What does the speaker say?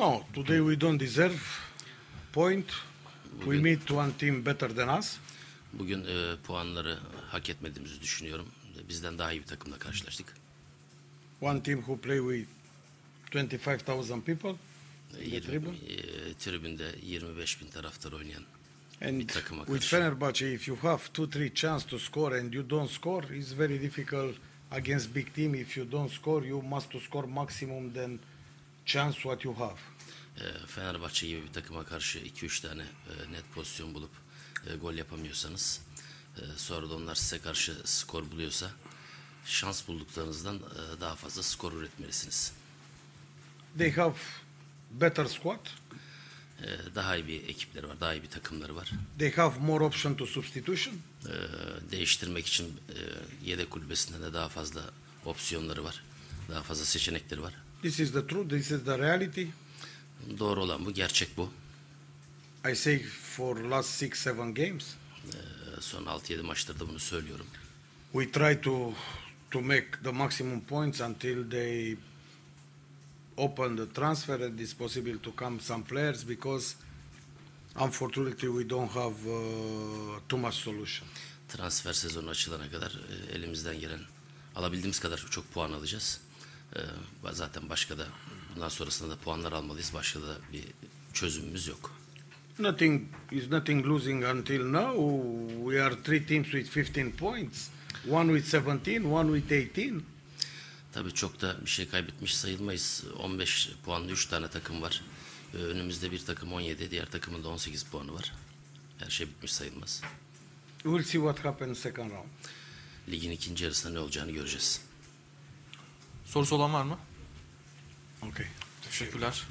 No, today we don't deserve point. Bugün, we meet one team better than us. Bugün puanları hak etmediğimizi düşünüyorum. Bizden daha iyi bir takımla karşılaştık. One team who play with 25,000 people. Tribünde 25 bin taraftar oynayan and bir takıma karşı. With Fenerbahçe, if you have 2-3 chance to score and you don't score, it's very difficult against big team. If you don't score, you must to score maximum than chance what you have. Fenerbahçe gibi bir takıma karşı 2-3 tane net pozisyon bulup gol yapamıyorsanız, sonra da onlar size karşı skor buluyorsa, şans bulduklarınızdan daha fazla skor üretmelisiniz. They have better squad. Daha iyi bir ekipleri var, daha iyi bir takımları var. They have more option to substitution. Değiştirmek için yedek kulübesinde de daha fazla opsiyonları var, daha fazla seçenekleri var. This is the truth, this is the reality. Doğru olan bu, gerçek bu. I say for last 6-7 games. Son 6-7 maçlarda bunu söylüyorum. We try to make the maximum points until they open the transfer and it's possible to come some players because unfortunately we don't have too much solution. Transfer sezonu açılana kadar elimizden gelen, alabildiğimiz kadar çok puan alacağız. Zaten başka da bundan sonrasında da puanlar almalıyız. Başka da bir çözümümüz yok. Nothing is nothing losing until now. We are three teams with 15 points. One with 17, one with 18. Tabii çok da bir şey kaybetmiş sayılmayız. 15 puanlı 3 tane takım var. Önümüzde bir takım 17, diğer takımın da 18 puanı var. Her şey bitmiş sayılmaz. We'll see what happens second round. Ligin ikinci yarısında ne olacağını göreceğiz. Sorusu olan var mı? Okay. Teşekkürler.